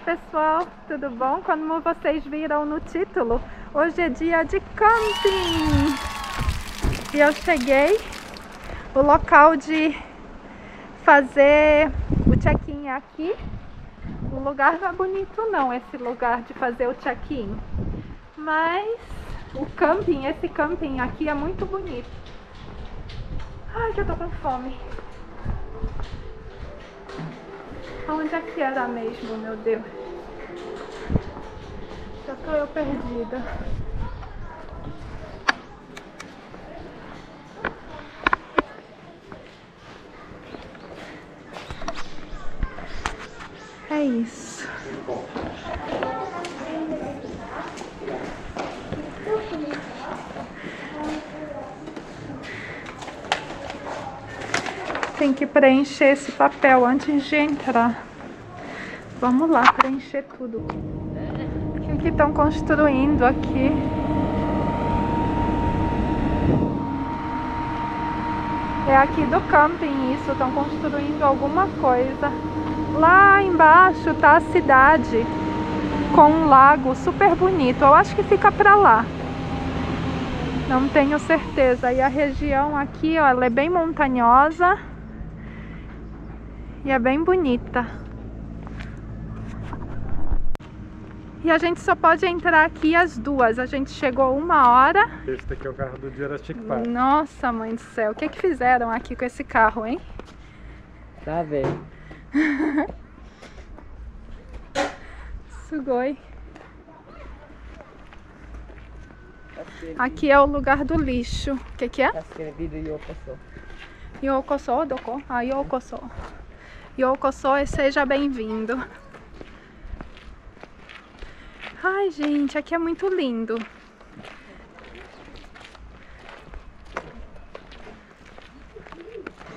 Olá pessoal, tudo bom? Como vocês viram no título, hoje é dia de camping e eu cheguei. O local de fazer o check-in é aqui. O lugar não é bonito não, esse lugar de fazer o check-in, mas o camping, esse camping aqui é muito bonito. Ai, que eu tô com fome. Onde é que era mesmo, meu Deus? Já tô eu perdida. É isso. Tem que preencher esse papel antes de entrar. Vamos lá, preencher tudo. O que estão construindo aqui? É aqui do camping isso, estão construindo alguma coisa. Lá embaixo tá a cidade com um lago super bonito. Eu acho que fica pra lá. Não tenho certeza. E a região aqui, ó, ela é bem montanhosa. E é bem bonita. E a gente só pode entrar aqui às 2h. A gente chegou 1h. Esse daqui é o carro do Jurassic Park. Nossa, mãe do céu. O que é que fizeram aqui com esse carro, hein? Tá vendo? Sugoi. Aqui é o lugar do lixo. O que que é? Tá escrevido Yokoso. Yokoso, doko? Ah, Yokoso. Yokoso, seja bem-vindo. Ai, gente, aqui é muito lindo.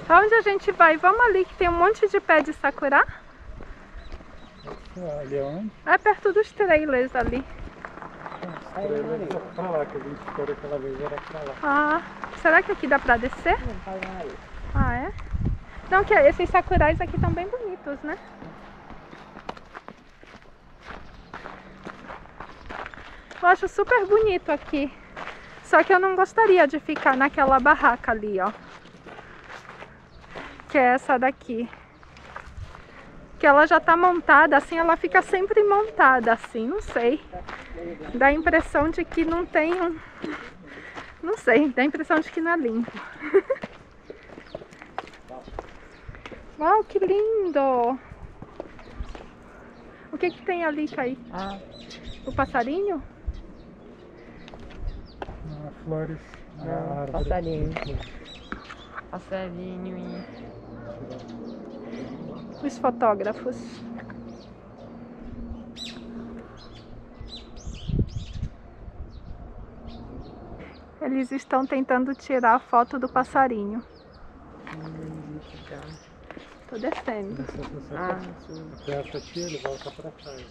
Pra onde a gente vai? Vamos ali que tem um monte de pé de sakura. Olha onde? É perto dos trailers ali. Os trailers só pra lá, que a gente ficou aquela vez, era pra lá. Ah, será que aqui dá pra descer? Não, vai lá. Ah, é? Não, que esses sakurais aqui estão bem bonitos, né? Eu acho super bonito aqui. Só que eu não gostaria de ficar naquela barraca ali, ó. Que é essa daqui. Que ela já tá montada, assim, ela fica sempre montada, assim, não sei. Dá a impressão de que não tem um... Não sei, dá a impressão de que não é limpo. Uau, que lindo! O que que tem ali, Kaique? Ah. O passarinho? Ah, flores. Ah, passarinho. Passarinho e... Os fotógrafos. Eles estão tentando tirar a foto do passarinho. Tô descendo. Ah, aperta aqui, ele volta pra trás.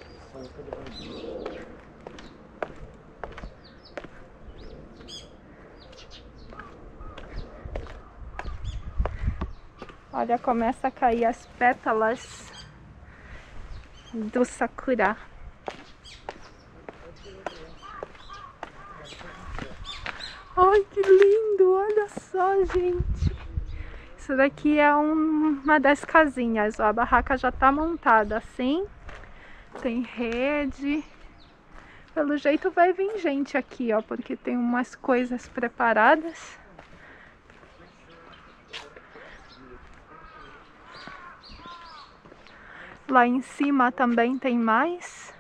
Olha, começa a cair as pétalas do sakura. Ai, que lindo! Olha só, gente! Isso daqui é uma das casinhas, ó. A barraca já tá montada assim. Tem rede. Pelo jeito vai vir gente aqui, ó, porque tem umas coisas preparadas. Lá em cima também tem mais.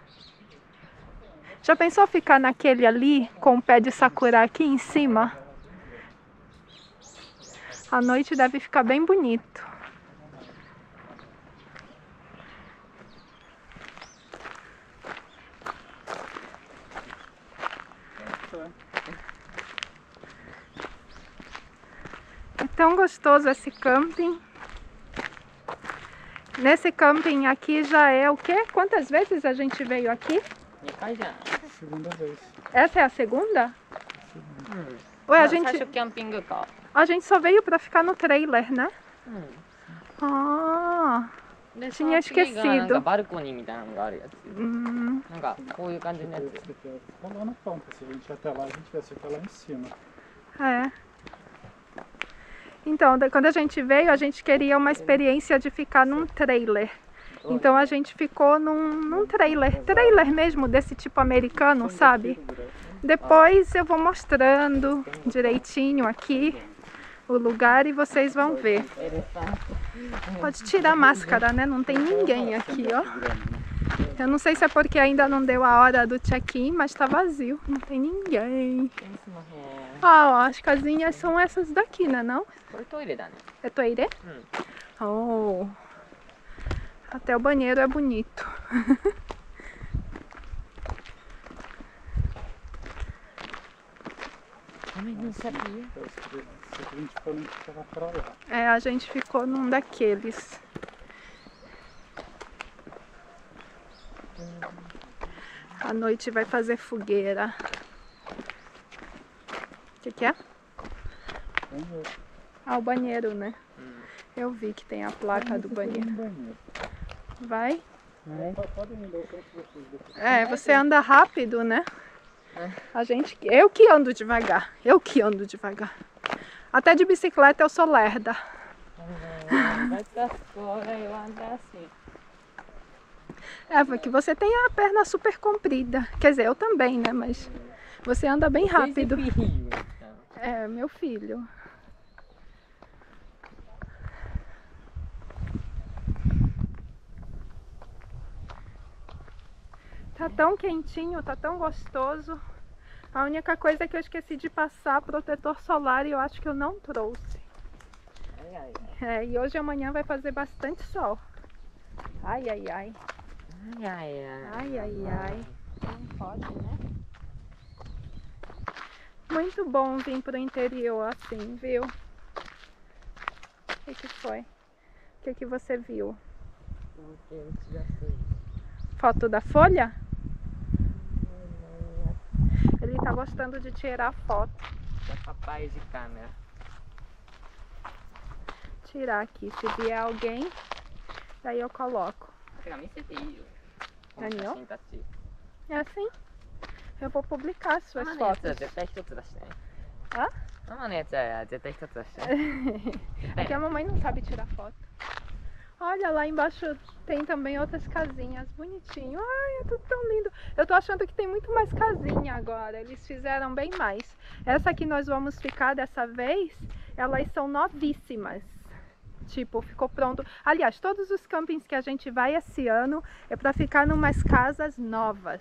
Já pensou ficar naquele ali com o pé de sakura aqui em cima? À noite deve ficar bem bonito. Tão gostoso esse camping. Nesse camping aqui já é o quê? Quantas vezes a gente veio aqui? Segunda vez. Essa é a segunda? Segunda vez. Ué, a gente só veio pra ficar no trailer, né? Ah, tinha esquecido. Lá na ponta, se a gente ia até lá, a gente vai ficar lá em cima. É. Então, quando a gente veio, a gente queria uma experiência de ficar num trailer. Então a gente ficou num trailer. Trailer mesmo, desse tipo americano, sabe? Depois eu vou mostrando direitinho aqui o lugar e vocês vão ver. Pode tirar a máscara, né? Não tem ninguém aqui, ó. Eu não sei se é porque ainda não deu a hora do check-in, mas tá vazio. Não tem ninguém. Ó, as casinhas são essas daqui, né? Não? É toire? Oh... Até o banheiro é bonito. Também não sabia. É, a gente ficou num daqueles. À noite vai fazer fogueira. O que que é? Ah, o banheiro, né? Eu vi que tem a placa do banheiro. Vai? É, você anda rápido, né? A gente, eu que ando devagar. Eu que ando devagar. Até de bicicleta eu sou lerda. É, porque você tem a perna super comprida. Quer dizer, eu também, né? Mas você anda bem rápido. É, meu filho. Tá tão quentinho, tá tão gostoso. A única coisa é que eu esqueci de passar protetor solar e eu acho que eu não trouxe. É, e hoje e amanhã vai fazer bastante sol. Ai, ai, ai. Ai, ai, ai. Ai, ai, ai. Não pode, né? Muito bom vir pro interior assim, viu? O que que foi? O que que você viu? Foto da folha? Ele tá gostando de tirar foto. Da papai de câmera. Tirar aqui. Se vier alguém, daí eu coloco. É assim? Eu vou publicar as suas fotos. Hã? É que a mamãe não sabe tirar foto. Olha, lá embaixo tem também outras casinhas, bonitinho. Ai, é tudo tão lindo. Eu tô achando que tem muito mais casinha agora, eles fizeram bem mais. Essa que nós vamos ficar dessa vez, elas são novíssimas. Tipo, ficou pronto. Aliás, todos os campings que a gente vai esse ano é pra ficar numas casas novas.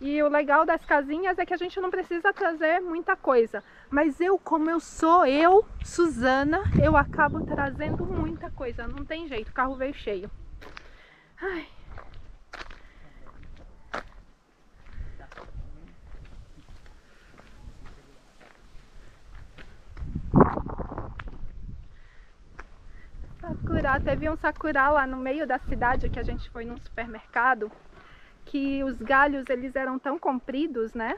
E o legal das casinhas é que a gente não precisa trazer muita coisa. Mas eu, como eu sou eu, Suzana, eu acabo trazendo muita coisa. Não tem jeito, o carro veio cheio. Ai. Sakura, teve um sakura lá no meio da cidade que a gente foi num supermercado. Que os galhos eles eram tão compridos, né?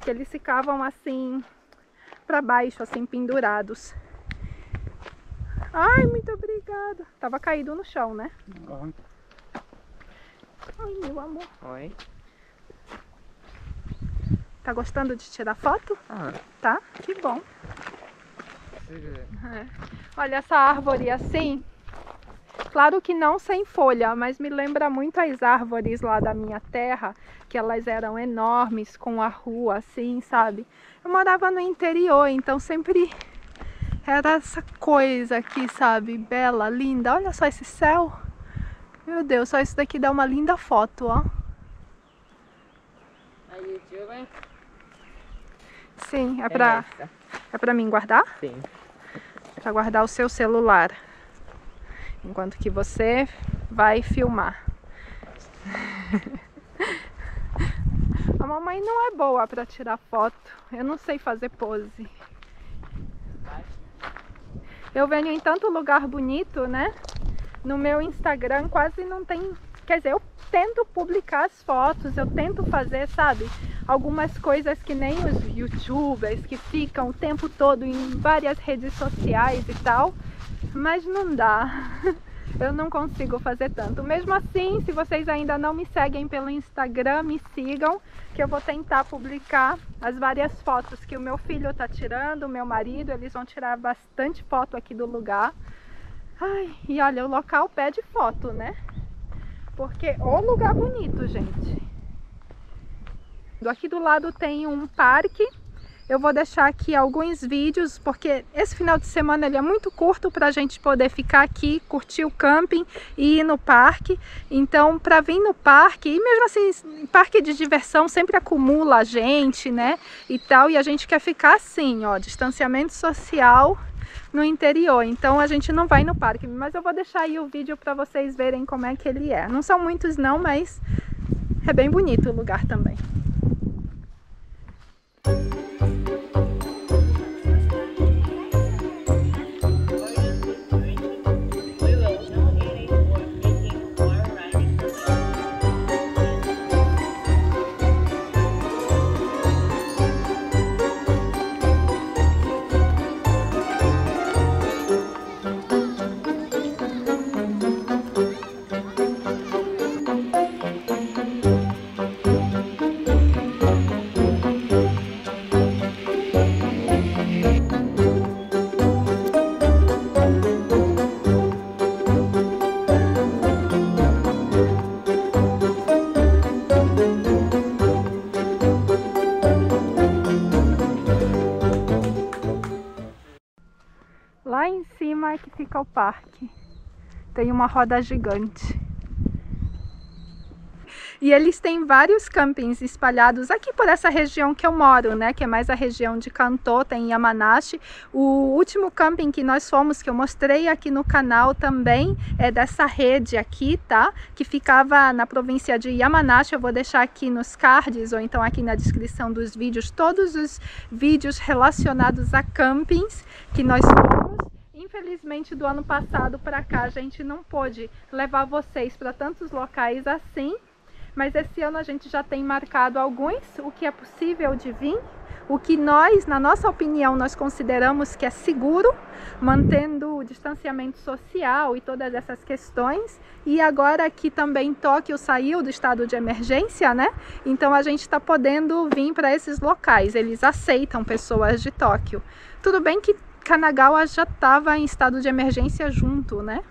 Que eles ficavam assim para baixo, assim pendurados. Ai, muito obrigada. Tava caído no chão, né? Uhum. Ai, meu amor. Oi. Tá gostando de tirar foto? Uhum. Tá? Que bom. É. Olha essa árvore assim. Claro que não sem folha, mas me lembra muito as árvores lá da minha terra, que elas eram enormes, com a rua assim, sabe? Eu morava no interior, então sempre era essa coisa aqui, sabe? Bela, linda. Olha só esse céu. Meu Deus, só isso daqui dá uma linda foto, ó. Sim, é pra mim guardar? Sim. Pra guardar o seu celular. Enquanto que você vai filmar. A mamãe não é boa para tirar foto. Eu não sei fazer pose. Eu venho em tanto lugar bonito, né? No meu Instagram quase não tem... Quer dizer, eu tento publicar as fotos, eu tento fazer, sabe? Algumas coisas que nem os youtubers que ficam o tempo todo em várias redes sociais e tal... mas não dá. Eu não consigo fazer tanto. Mesmo assim, se vocês ainda não me seguem pelo Instagram, me sigam, que eu vou tentar publicar as várias fotos que o meu filho tá tirando, o meu marido, eles vão tirar bastante foto aqui do lugar. Ai, e olha, o local pede foto, né? Porque o lugar bonito, gente. Aqui do lado tem um parque. Eu vou deixar aqui alguns vídeos, porque esse final de semana ele é muito curto para a gente poder ficar aqui, curtir o camping e ir no parque. Então, para vir no parque, e mesmo assim, parque de diversão sempre acumula a gente, né? E tal, e a gente quer ficar assim, ó, distanciamento social no interior. Então, a gente não vai no parque, mas eu vou deixar aí o vídeo para vocês verem como é que ele é. Não são muitos não, mas é bem bonito o lugar também. Que fica o parque, tem uma roda gigante e eles têm vários campings espalhados aqui por essa região que eu moro, né, que é mais a região de Kantô, tem Yamanashi. O último camping que nós fomos, que eu mostrei aqui no canal também, é dessa rede aqui, tá, que ficava na província de Yamanashi. Eu vou deixar aqui nos cards ou então aqui na descrição dos vídeos, todos os vídeos relacionados a campings que nós fomos. Infelizmente, do ano passado para cá, a gente não pôde levar vocês para tantos locais assim, mas esse ano a gente já tem marcado alguns, o que é possível de vir, o que nós, na nossa opinião, nós consideramos que é seguro, mantendo o distanciamento social e todas essas questões. E agora que também Tóquio saiu do estado de emergência, né? Então a gente está podendo vir para esses locais, eles aceitam pessoas de Tóquio. Tudo bem que Kanagawa já estava em estado de emergência junto, né?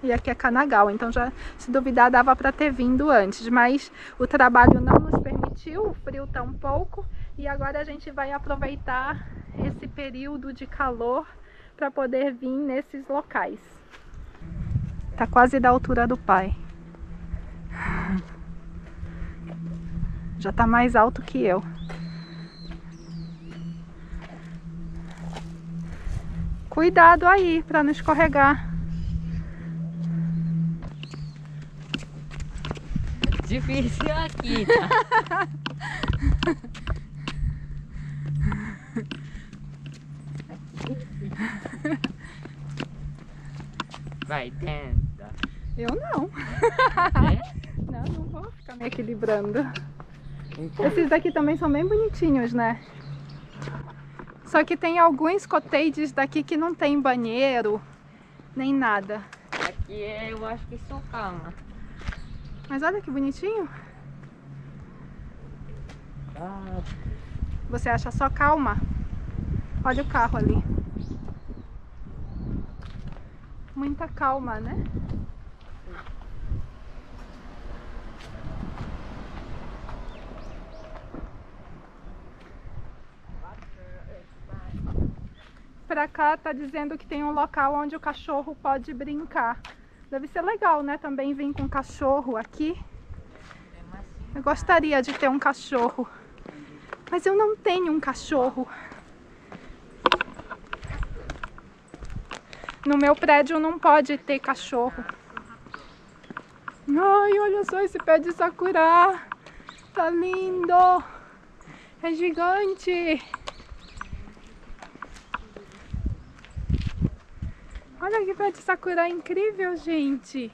E aqui é Kanagawa, então já, se duvidar, dava para ter vindo antes. Mas o trabalho não nos permitiu, o frio tampouco. E agora a gente vai aproveitar esse período de calor para poder vir nesses locais. Tá quase da altura do pai. Já tá mais alto que eu. Cuidado aí, para não escorregar. Difícil aqui, tá? Vai, tenta. Eu não. É? Não, não vou ficar me equilibrando. Então. Esses daqui também são bem bonitinhos, né? Só que tem alguns cottages daqui que não tem banheiro, nem nada. Aqui é, eu acho que só cama. Mas olha que bonitinho. Ah. Você acha só calma? Olha o carro ali. Muita calma, né? Pra cá tá dizendo que tem um local onde o cachorro pode brincar. Deve ser legal, né? Também vir com cachorro aqui. Eu gostaria de ter um cachorro, mas eu não tenho um cachorro. No meu prédio não pode ter cachorro. Ai, olha só esse pé de sakura. Tá lindo. É gigante. Olha que pé de sakura incrível, gente!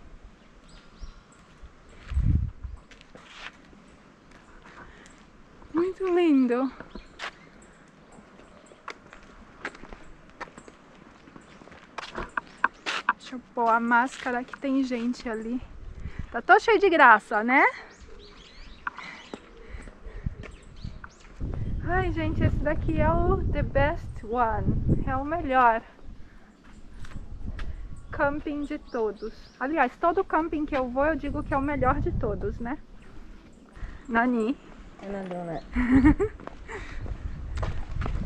Muito lindo! Deixa eu pôr a máscara que tem gente ali. Tá todo cheio de graça, né? Ai, gente, esse daqui é o The Best One. É o melhor camping de todos. Aliás, todo camping que eu vou, eu digo que é o melhor de todos, né? Nani? Eu não dou, né?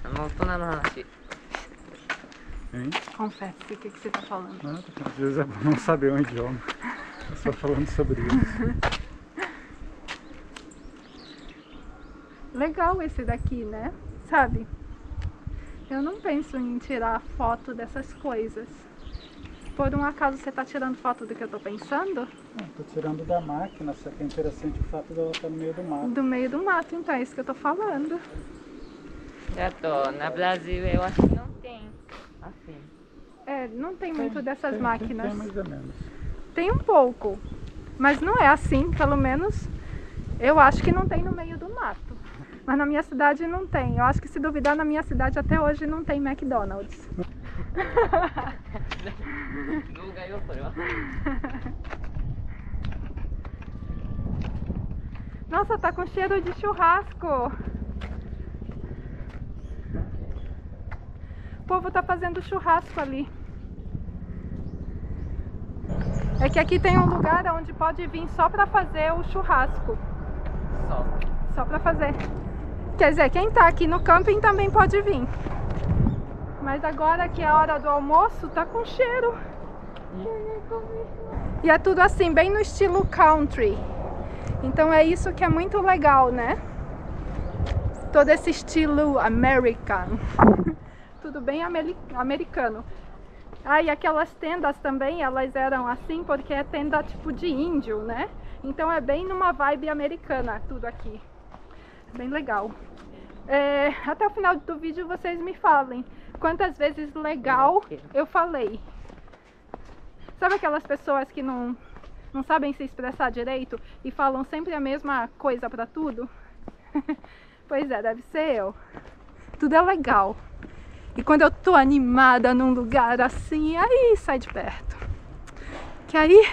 Eu não tô na Yamanashi. Confessa, o que você tá falando? Nada, às vezes é bom não saber um idioma. Eu só falando sobre isso. Legal esse daqui, né? Sabe? Eu não penso em tirar foto dessas coisas. Por um acaso você tá tirando foto do que eu tô pensando? Não, tô tirando da máquina, só que é interessante o fato dela estar no meio do mato. Do meio do mato, então é isso que eu tô falando. Já tô, no Brasil eu acho que não tem assim. É, não tem muito dessas máquinas. Tem mais ou menos. Tem um pouco, mas não é assim, pelo menos eu acho que não tem no meio do mato. Mas na minha cidade não tem. Eu acho que se duvidar, na minha cidade até hoje não tem McDonald's. Nossa, tá com cheiro de churrasco. O povo tá fazendo churrasco ali. É que aqui tem um lugar onde pode vir só pra fazer o churrasco. Só pra fazer. Quer dizer, quem tá aqui no camping também pode vir. Mas agora que é hora do almoço, tá com cheiro. E é tudo assim, bem no estilo country. Então é isso que é muito legal, né? Todo esse estilo American. Tudo bem americano. Ah, e aquelas tendas também, elas eram assim porque é tenda tipo de índio, né? Então é bem numa vibe americana tudo aqui. Bem legal. É, até o final do vídeo vocês me falem quantas vezes legal eu falei. Sabe aquelas pessoas que não sabem se expressar direito e falam sempre a mesma coisa pra tudo? Pois é, deve ser eu. Tudo é legal. E quando eu tô animada num lugar assim, aí sai de perto. Que aí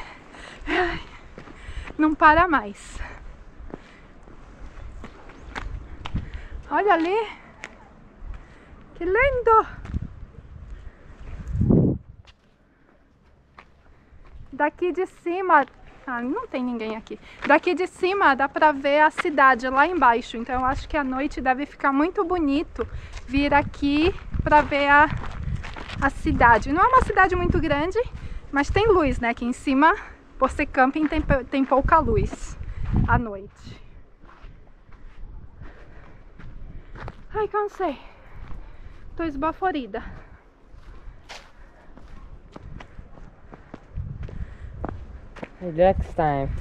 não para mais. Olha ali, que lindo! Daqui de cima, ah, não tem ninguém aqui. Daqui de cima dá pra ver a cidade lá embaixo. Então eu acho que à noite deve ficar muito bonito vir aqui pra ver a cidade. Não é uma cidade muito grande, mas tem luz, né? Aqui em cima, por ser camping, tem pouca luz à noite. Ai, cansei. Tô esbaforida. Relax time.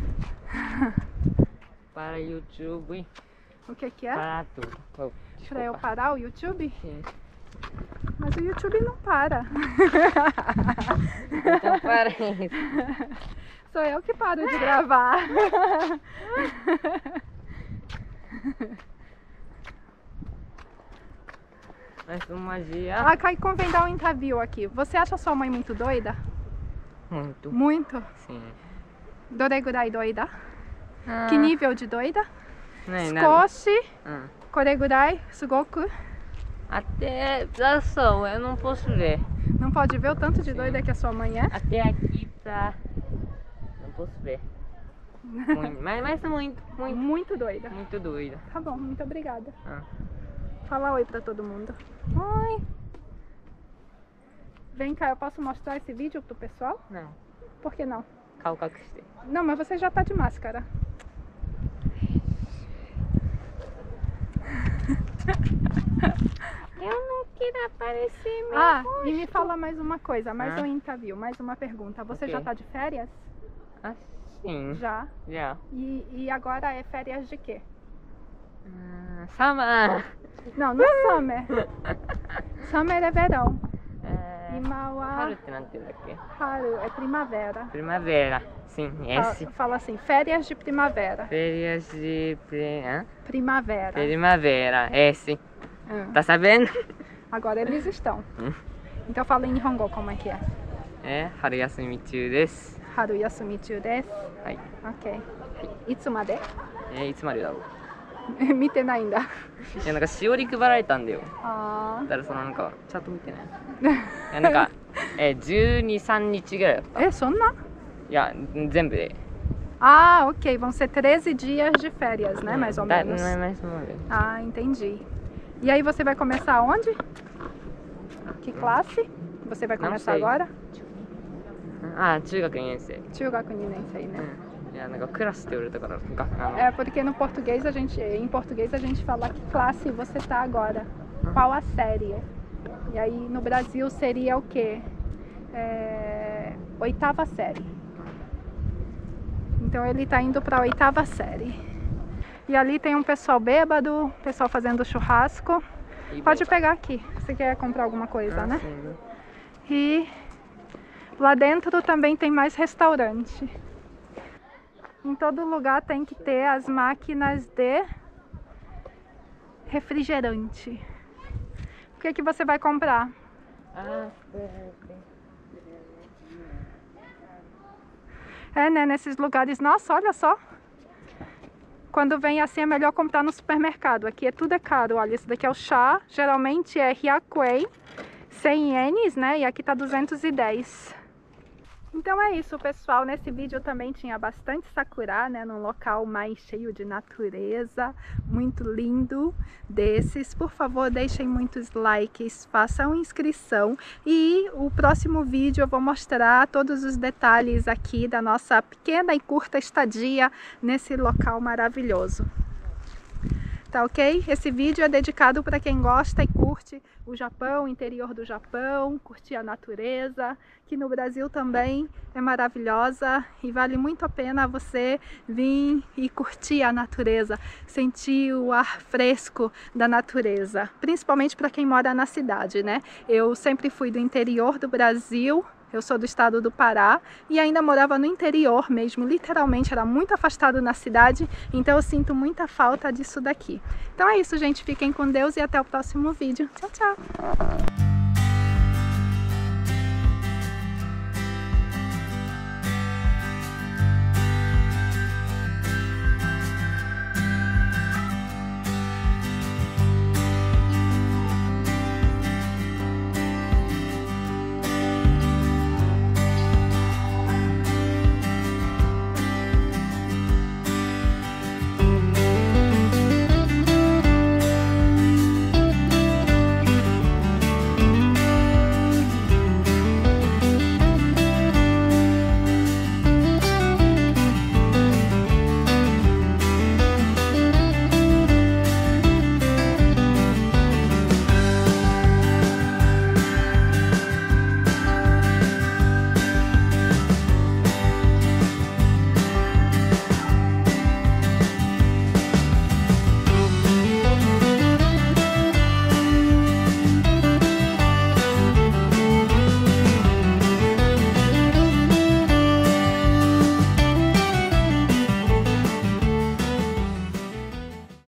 Para o YouTube. O que é? Para tudo. Oh, pra eu parar o YouTube? Sim. Mas o YouTube não para. Então para isso. Sou eu que paro de gravar. Ah, Kai, convém dar um interview aqui. Você acha sua mãe muito doida? Muito. Muito? Sim. Doregurai doida? Ah. Que nível de doida? Skoshi, koregurai, sugoku? Até... eu não posso ver. Não pode ver o tanto de doida que a sua mãe é? Até aqui pra... não posso ver. Muito, mas muito, muito. Muito doida. Muito doida. Tá bom, muito obrigada. Ah. Fala oi pra todo mundo. Oi! Vem cá, eu posso mostrar esse vídeo pro pessoal? Não. Por que não? Não, mas você já tá de máscara. Eu não quero aparecer mesmo. Ah, rosto. E me fala mais uma coisa, mais um interview, mais uma pergunta. Você já tá de férias? Ah, sim. Já? Já. E agora é férias de quê? Summer. Não, não é summer. Summer é verão. Haru é primavera. Primavera, sim. Fala assim, férias de primavera. Férias de primavera. Primavera, esse. Tá sabendo? Agora eles estão. Então fala em Nihongo como é que é. 春休み中です。春休み中です。はい。OK。はい。いつまで？いつまでだろう。見てないんだ。いやなんかしおり配られたんだよ。ああ。だからそのなんかチャート見てない。いやなんか12、13日ぐらいだった。そんな？いや全部で。Ah, ok. Vão ser 13 dias de férias, né? Mais ou menos. Não é mais ou menos. Ah, entendi. E aí você vai começar onde? Que classe? Você vai começar agora? Ah, 中学2年生. 中学2年生, né? É, porque no português a gente, fala que classe você tá agora. Qual a série? E aí no Brasil seria o quê? 8ª série. Então ele tá indo para a 8ª série. E ali tem um pessoal bêbado, pessoal fazendo churrasco. Pode pegar aqui, você quer comprar alguma coisa, né? Sim. E lá dentro também tem mais restaurante. Em todo lugar tem que ter as máquinas de refrigerante. O que é que você vai comprar? É, né? Nesses lugares. Nossa, olha só. Quando vem assim é melhor comprar no supermercado. Aqui tudo é caro. Olha, esse daqui é o chá. Geralmente é Hiakuei, 100 ienes, né? E aqui tá 210. Então é isso, pessoal. Nesse vídeo também tinha bastante sakura, né? Num local mais cheio de natureza. Muito lindo desses. Por favor, deixem muitos likes. Façam inscrição. E o próximo vídeo eu vou mostrar todos os detalhes aqui da nossa pequena e curta estadia nesse local maravilhoso. Tá ok? Esse vídeo é dedicado para quem gosta e curte o Japão, o interior do Japão, curtir a natureza, que no Brasil também é maravilhosa e vale muito a pena você vir e curtir a natureza, sentir o ar fresco da natureza, principalmente para quem mora na cidade, né? Eu sempre fui do interior do Brasil. Eu sou do estado do Pará e ainda morava no interior mesmo, literalmente, era muito afastado na cidade, então eu sinto muita falta disso daqui. Então é isso, gente, fiquem com Deus e até o próximo vídeo. Tchau, tchau!